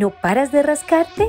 ¿No paras de rascarte?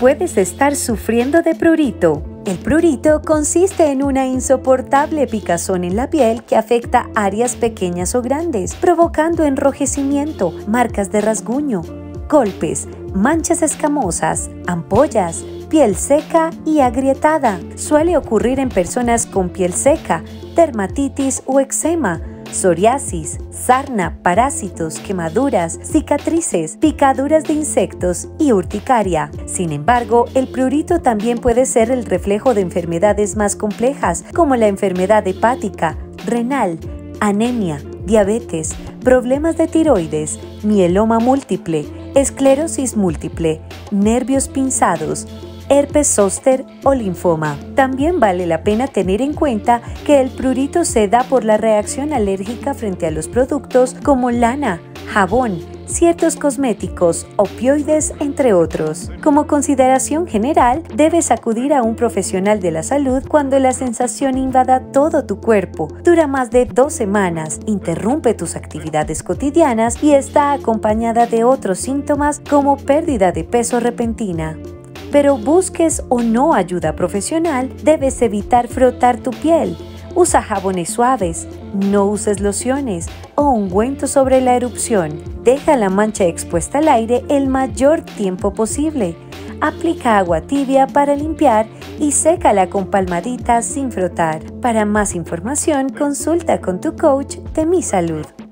Puedes estar sufriendo de prurito. El prurito consiste en una insoportable picazón en la piel que afecta áreas pequeñas o grandes, provocando enrojecimiento, marcas de rasguño, golpes, manchas escamosas, ampollas, piel seca y agrietada. Suele ocurrir en personas con piel seca, dermatitis o eczema, psoriasis, sarna, parásitos, quemaduras, cicatrices, picaduras de insectos y urticaria. Sin embargo, el prurito también puede ser el reflejo de enfermedades más complejas como la enfermedad hepática, renal, anemia, diabetes, problemas de tiroides, mieloma múltiple, esclerosis múltiple, nervios pinzados, herpes zóster o linfoma. También vale la pena tener en cuenta que el prurito se da por la reacción alérgica frente a los productos como lana, jabón, ciertos cosméticos, opioides, entre otros. Como consideración general, debes acudir a un profesional de la salud cuando la sensación invada todo tu cuerpo, dura más de 2 semanas, interrumpe tus actividades cotidianas y está acompañada de otros síntomas como pérdida de peso repentina. Pero busques o no ayuda profesional, debes evitar frotar tu piel. Usa jabones suaves, no uses lociones o ungüento sobre la erupción. Deja la mancha expuesta al aire el mayor tiempo posible. Aplica agua tibia para limpiar y sécala con palmaditas sin frotar. Para más información, consulta con tu coach de MiSalud.